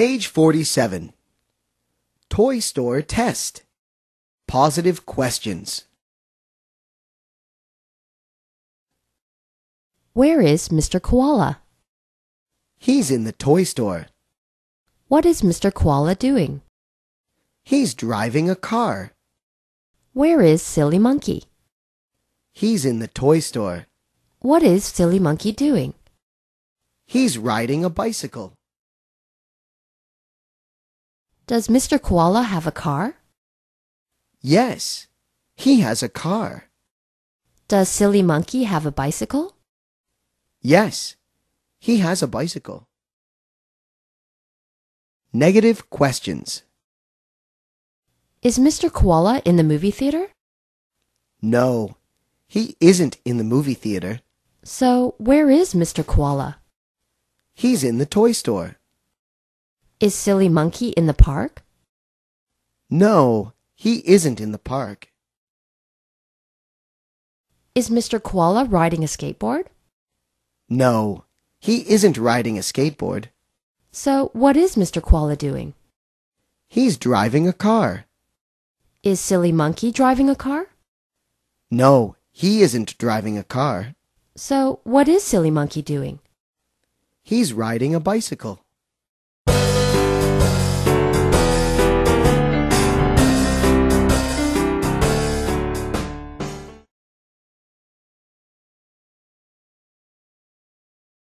Page 47. Toy Store Test. Positive Questions. Where is Mr. Koala? He's in the toy store. What is Mr. Koala doing? He's driving a car. Where is Silly Monkey? He's in the toy store. What is Silly Monkey doing? He's riding a bicycle. Does Mr. Koala have a car? Yes, he has a car. Does Silly Monkey have a bicycle? Yes, he has a bicycle. Negative questions. Is Mr. Koala in the movie theater? No, he isn't in the movie theater. So where is Mr. Koala? He's in the toy store. Is Silly Monkey in the park? No, he isn't in the park. Is Mr. Koala riding a skateboard? No, he isn't riding a skateboard. So what is Mr. Koala doing? He's driving a car. Is Silly Monkey driving a car? No, he isn't driving a car. So what is Silly Monkey doing? He's riding a bicycle.